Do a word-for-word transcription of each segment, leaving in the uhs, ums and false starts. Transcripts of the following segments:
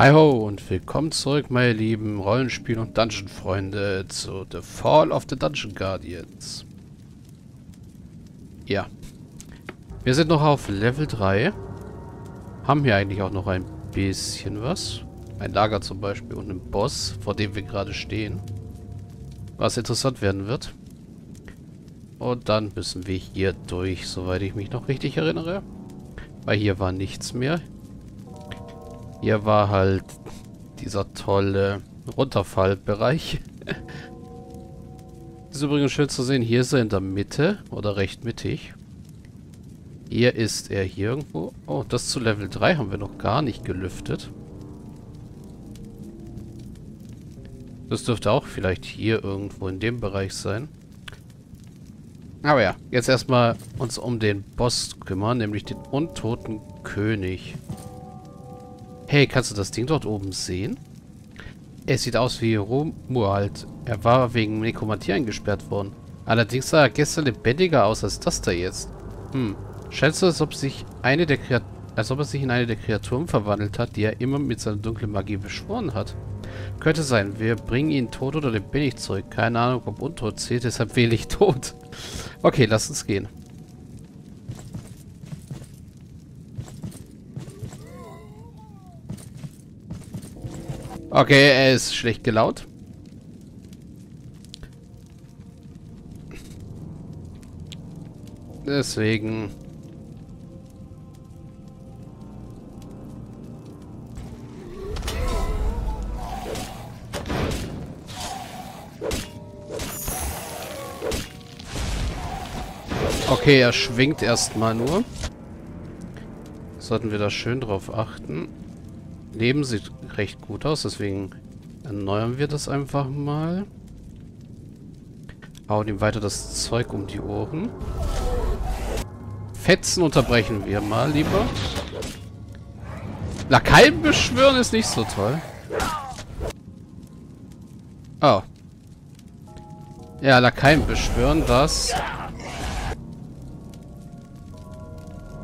Hi ho und willkommen zurück, meine lieben Rollenspiel- und Dungeon-Freunde, zu The Fall of the Dungeon Guardians. Ja. Wir sind noch auf Level drei. Haben hier eigentlich auch noch ein bisschen was. Ein Lager zum Beispiel und einen Boss, vor dem wir gerade stehen. Was interessant werden wird. Und dann müssen wir hier durch, soweit ich mich noch richtig erinnere. Weil hier war nichts mehr. Hier war halt dieser tolle Runterfallbereich. Ist übrigens schön zu sehen. Hier ist er in der Mitte. Oder recht mittig. Hier ist er hier irgendwo. Oh, das zu Level drei haben wir noch gar nicht gelüftet. Das dürfte auch vielleicht hier irgendwo in dem Bereich sein. Aber ja, jetzt erstmal uns um den Boss kümmern. Nämlich den untoten König. Hey, kannst du das Ding dort oben sehen? Es sieht aus wie Romuald. Er war wegen Nekromantie eingesperrt worden. Allerdings sah er gestern lebendiger aus als das da jetzt. Hm. Schätzt du, als ob, sich eine der als ob er sich in eine der Kreaturen verwandelt hat, die er immer mit seiner dunklen Magie beschworen hat? Könnte sein. Wir bringen ihn tot oder lebendig zurück. Keine Ahnung, ob untot zählt, deshalb wähle ich tot. Okay, lass uns gehen. Okay, er ist schlecht gelaunt. Deswegen. Okay, er schwingt erstmal nur. Sollten wir da schön drauf achten. Leben sieht recht gut aus, deswegen erneuern wir das einfach mal. Hauen ihm weiter das Zeug um die Ohren. Fetzen unterbrechen wir mal lieber. Na, Kalben beschwören ist nicht so toll. Oh. Ja, Lakaien beschwören, das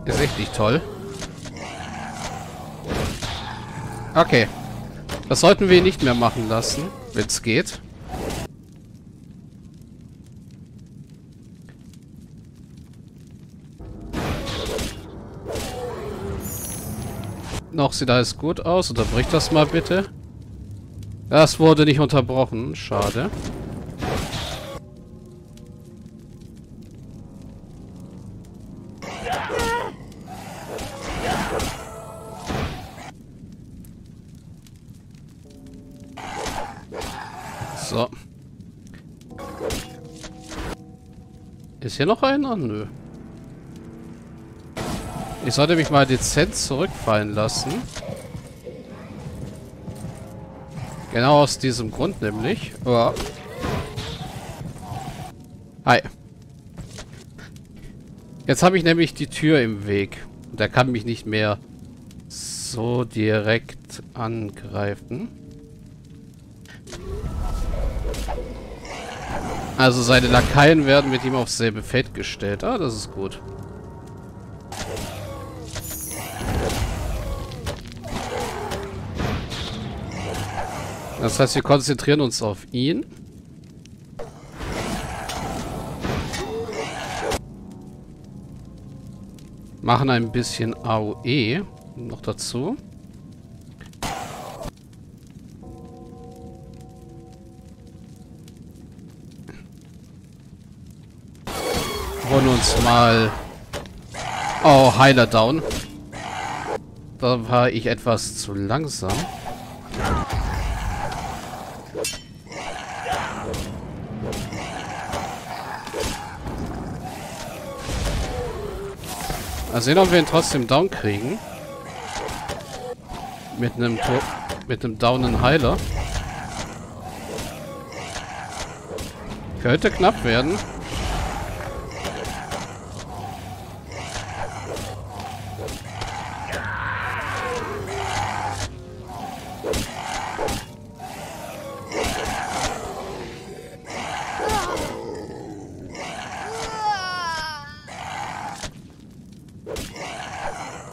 ist echt nicht toll. Okay. Das sollten wir nicht mehr machen lassen, wenn es geht. Noch sieht alles gut aus. Unterbrich das mal bitte. Das wurde nicht unterbrochen. Schade. So. Ist hier noch einer? Nö. Ich sollte mich mal dezent zurückfallen lassen. Genau aus diesem Grund nämlich. Ja. Hi. Jetzt habe ich nämlich die Tür im Weg. Und er kann mich nicht mehr so direkt angreifen. Also seine Lakaien werden mit ihm aufs selbe Feld gestellt. Ah, das ist gut. Das heißt, wir konzentrieren uns auf ihn. Machen ein bisschen A O E noch dazu. Und uns mal... Oh, Heiler down. Da war ich etwas zu langsam. Mal sehen, ob wir ihn trotzdem down kriegen. Mit einem to mit einem downen Heiler. Könnte knapp werden.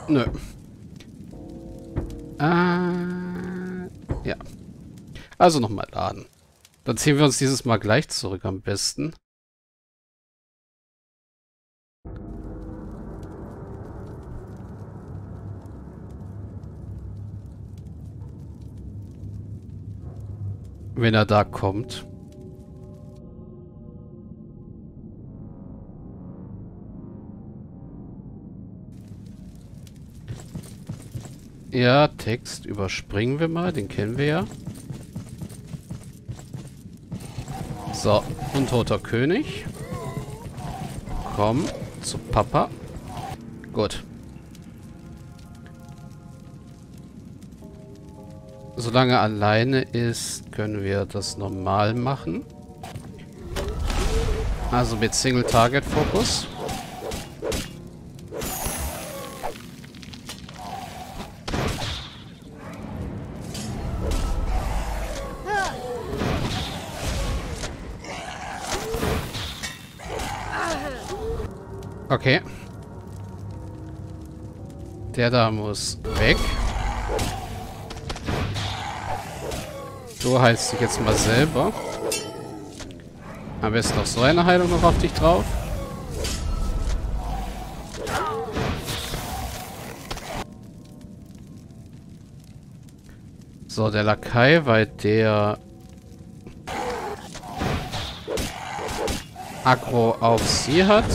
Nö. Ah. Ja. Also nochmal laden. Dann ziehen wir uns dieses Mal gleich zurück am besten. Wenn er da kommt. Ja, Text überspringen wir mal, den kennen wir ja. So, untoter König. Komm zu Papa. Gut. Solange er alleine ist, können wir das normal machen. Also mit Single-Target-Fokus. Okay. Der da muss weg. Du heilst dich jetzt mal selber. Am besten noch so eine Heilung noch auf dich drauf. So, der Lakai, weil der Aggro auf sie hat.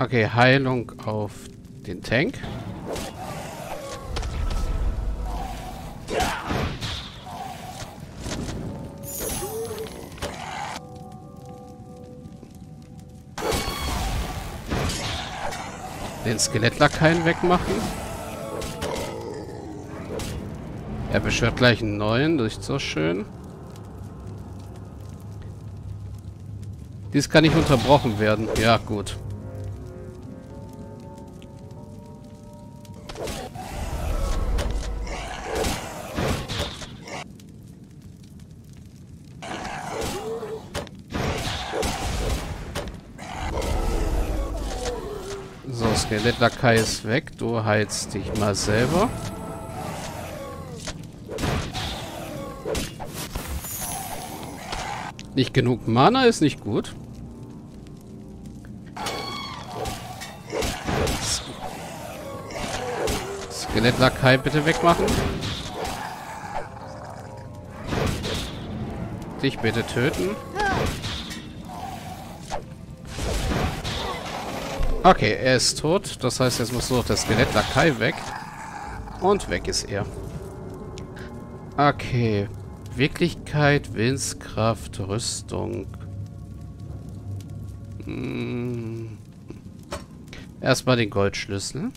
Okay, Heilung auf den Tank. Den Skelettlakeien wegmachen. Er beschwört gleich einen neuen, das ist so schön. Dies kann nicht unterbrochen werden. Ja, gut. Skelettlakai ist weg. Du heilst dich mal selber. Nicht genug Mana ist nicht gut. Skelettlakai bitte wegmachen. Dich bitte töten. Okay, er ist tot. Das heißt, jetzt muss nur noch der Skelettlakai weg. Und weg ist er. Okay. Wirklichkeit, Willenskraft, Rüstung. Hm. Erstmal den Goldschlüssel.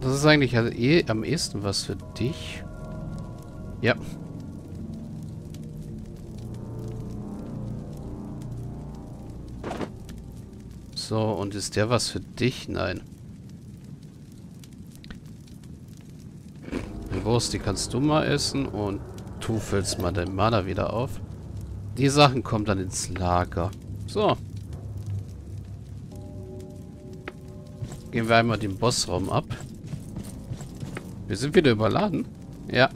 Das ist eigentlich eh am ehesten was für dich. Ja. So, und ist der was für dich? Nein. Die Wurst, die kannst du mal essen und du füllst mal dein Mana wieder auf. Die Sachen kommen dann ins Lager. So. Gehen wir einmal den Bossraum ab. Wir sind wieder überladen. Ja.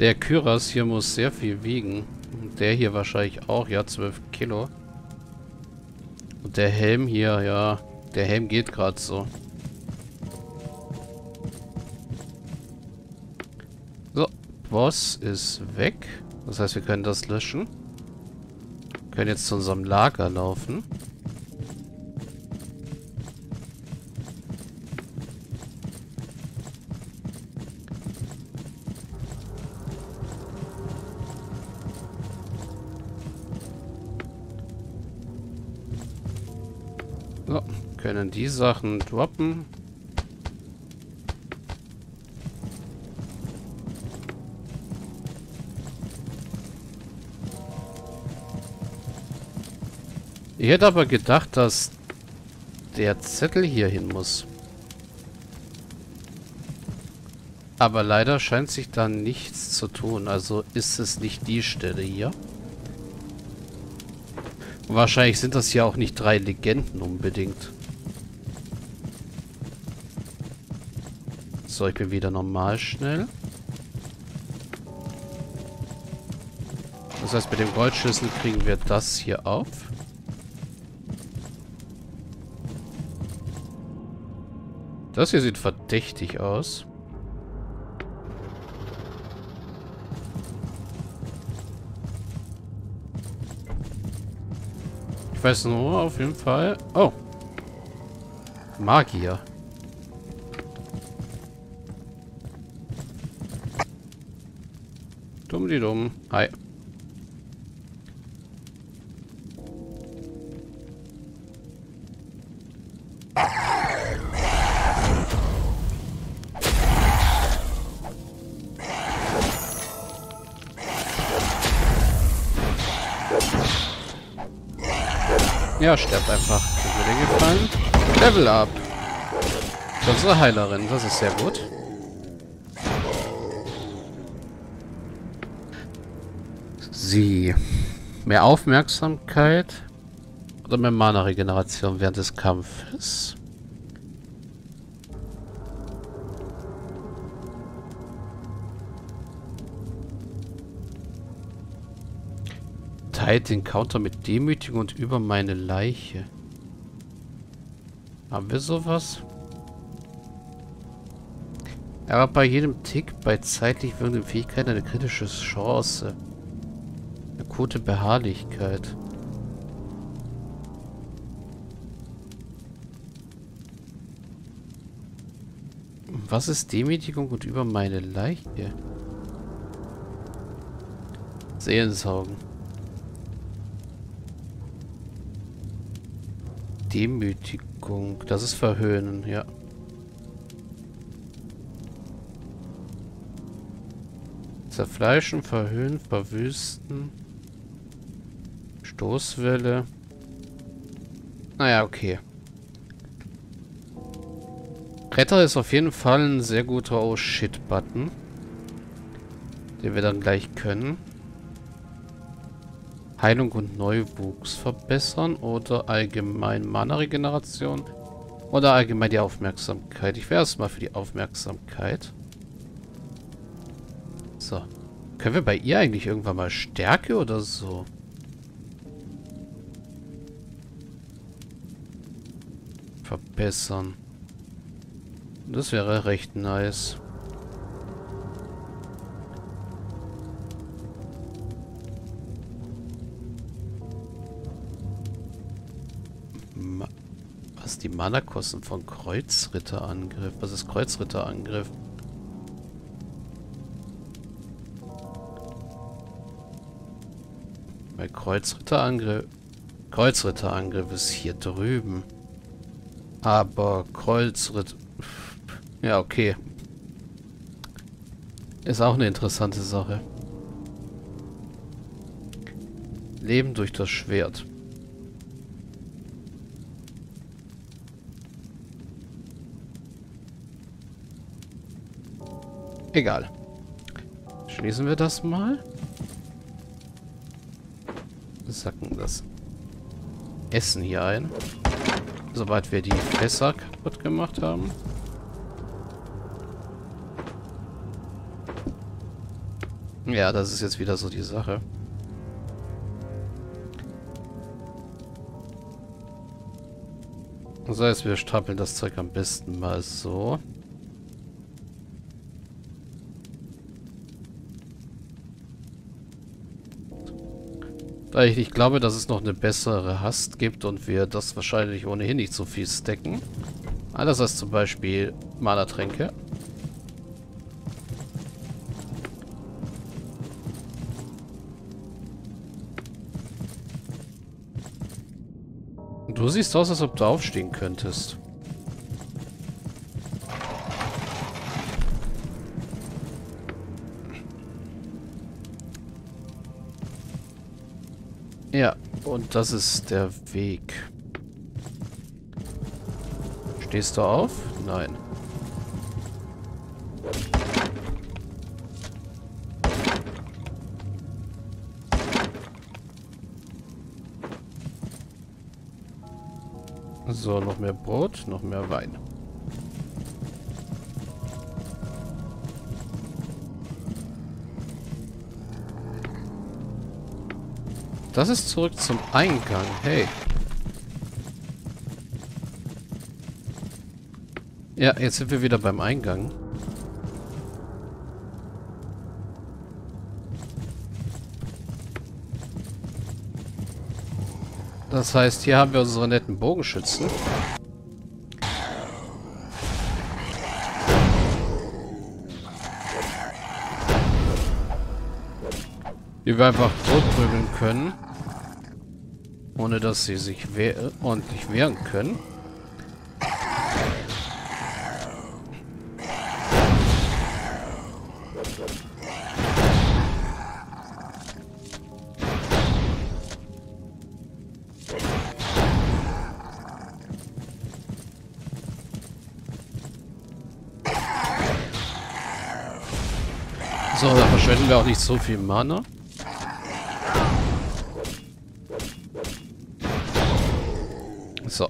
Der Kyras hier muss sehr viel wiegen. Und der hier wahrscheinlich auch, ja, zwölf Kilo. Und der Helm hier, ja, der Helm geht gerade so. So, Boss ist weg. Das heißt, wir können das löschen. Wir können jetzt zu unserem Lager laufen. Können die Sachen droppen. Ich hätte aber gedacht, dass der Zettel hier hin muss. Aber leider scheint sich da nichts zu tun. Also ist es nicht die Stelle hier. Wahrscheinlich sind das ja auch nicht drei Legenden unbedingt. So, ich bin wieder normal schnell. Das heißt, mit dem Goldschlüssel kriegen wir das hier auf. Das hier sieht verdächtig aus. Ich weiß nur auf jeden Fall... Oh! Magier. Dumm die dumm. Hi. Ja, sterbt einfach. Tut mir den Gefallen. Level up. Unsere Heilerin, das ist sehr gut. Sie. Mehr Aufmerksamkeit oder mehr Mana-Regeneration während des Kampfes. Teilt den Counter mit Demütigung und über meine Leiche. Haben wir sowas? Er hat bei jedem Tick bei zeitlich wirkenden Fähigkeiten eine kritische Chance. Akute Beharrlichkeit. Was ist Demütigung und über meine Leiche? Seelensaugen. Demütigung. Das ist Verhöhnen, ja. Zerfleischen, Verhöhnen, Verwüsten. Stoßwelle. Naja, okay. Retter ist auf jeden Fall ein sehr guter Oh-Shit-Button. Den wir dann gleich können. Heilung und Neuwuchs verbessern oder allgemein Mana-Regeneration oder allgemein die Aufmerksamkeit. Ich wäre erstmal für die Aufmerksamkeit. So. Können wir bei ihr eigentlich irgendwann mal Stärke oder so? Verbessern. Das wäre recht nice. Die Mana-Kosten von Kreuzritterangriff. Was ist Kreuzritterangriff? Bei Kreuzritterangriff... Kreuzritterangriff ist hier drüben. Aber Kreuzritter... Ja, okay. Ist auch eine interessante Sache. Leben durch das Schwert. Egal. Schließen wir das mal. Sacken das Essen hier ein. Sobald wir die Fässer kaputt gemacht haben. Ja, das ist jetzt wieder so die Sache. Das heißt, wir stapeln das Zeug am besten mal so. Da ich nicht glaube, dass es noch eine bessere Hast gibt und wir das wahrscheinlich ohnehin nicht so viel stacken. Anders als zum Beispiel Mana-Tränke. Du siehst aus, als ob du aufstehen könntest. Ja, und das ist der Weg. Stehst du auf? Nein. So, noch mehr Brot, noch mehr Wein. Das ist zurück zum Eingang. Hey. Ja, jetzt sind wir wieder beim Eingang. Das heißt, hier haben wir unsere netten Bogenschützen. Die wir einfach totprügeln können. Ohne dass sie sich we ordentlich wehren können. So, da verschwenden wir auch nicht so viel Mana. So.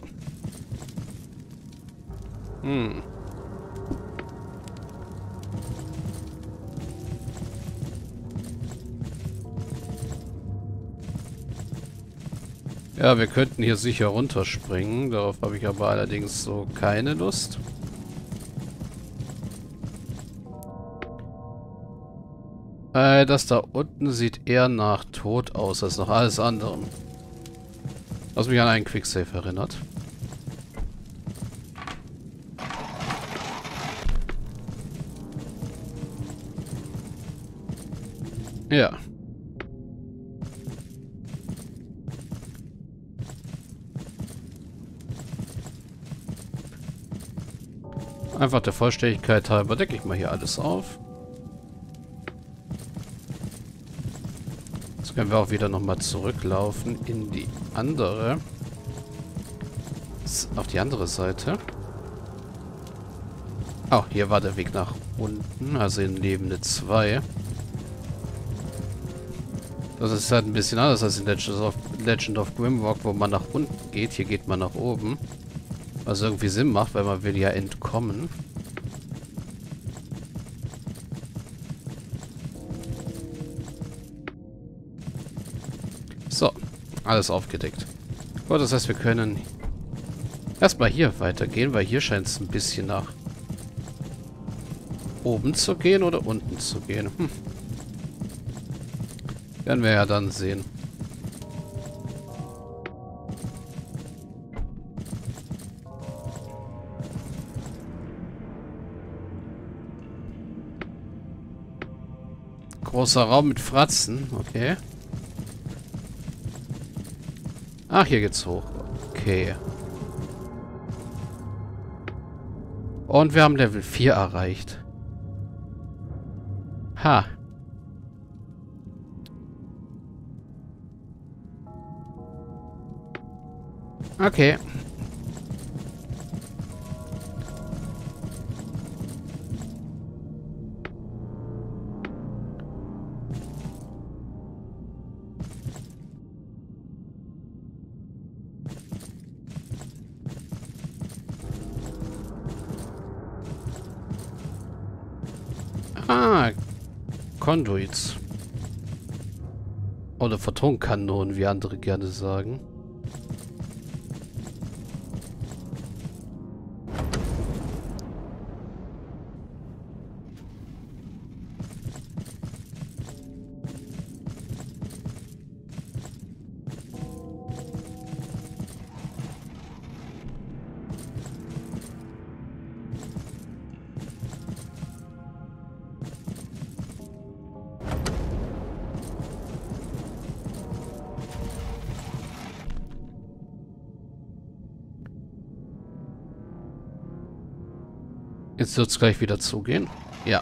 Hm. Ja, wir könnten hier sicher runterspringen. Darauf habe ich aber allerdings so keine Lust. Äh, das da unten sieht eher nach tot aus als nach alles andere. Was mich an einen Quicksave erinnert. Ja. Einfach der Vollständigkeit halber decke ich mal hier alles auf. Können wir auch wieder nochmal zurücklaufen in die andere. Auf die andere Seite. Oh, hier war der Weg nach unten, also in Ebene zwei. Das ist halt ein bisschen anders als in Legend of, Legend of Grimrock, wo man nach unten geht. Hier geht man nach oben. Was irgendwie Sinn macht, weil man will ja entkommen. So, alles aufgedeckt. Gut, das heißt, wir können erstmal hier weitergehen, weil hier scheint es ein bisschen nach oben zu gehen oder unten zu gehen. Hm. Werden wir ja dann sehen. Großer Raum mit Fratzen, okay. Ach, hier geht's hoch. Okay. Und wir haben Level vier erreicht. Ha. Okay. Ah, Conduits. Oder Photonkanonen, wie andere gerne sagen. Jetzt wird es gleich wieder zugehen. Ja.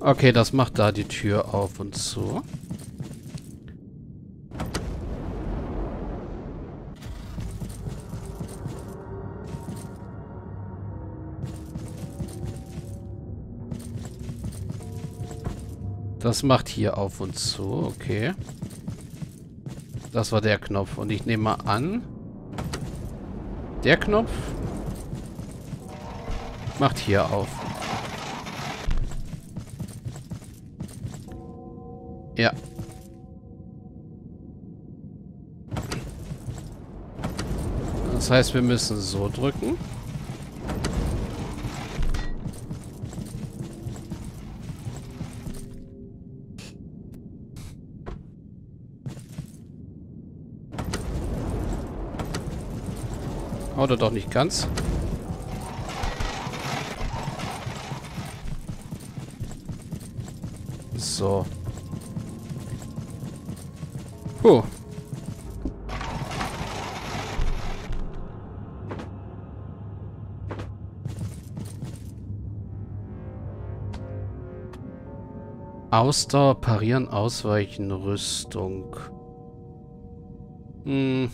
Okay, das macht da die Tür auf und zu. Das macht hier auf und zu. Okay. Das war der Knopf. Und ich nehme mal an, der Knopf macht hier auf. Ja. Das heißt, wir müssen so drücken. Oder doch nicht ganz. So. Puh. Ausdauer, Parieren, Ausweichen, Rüstung. Hm.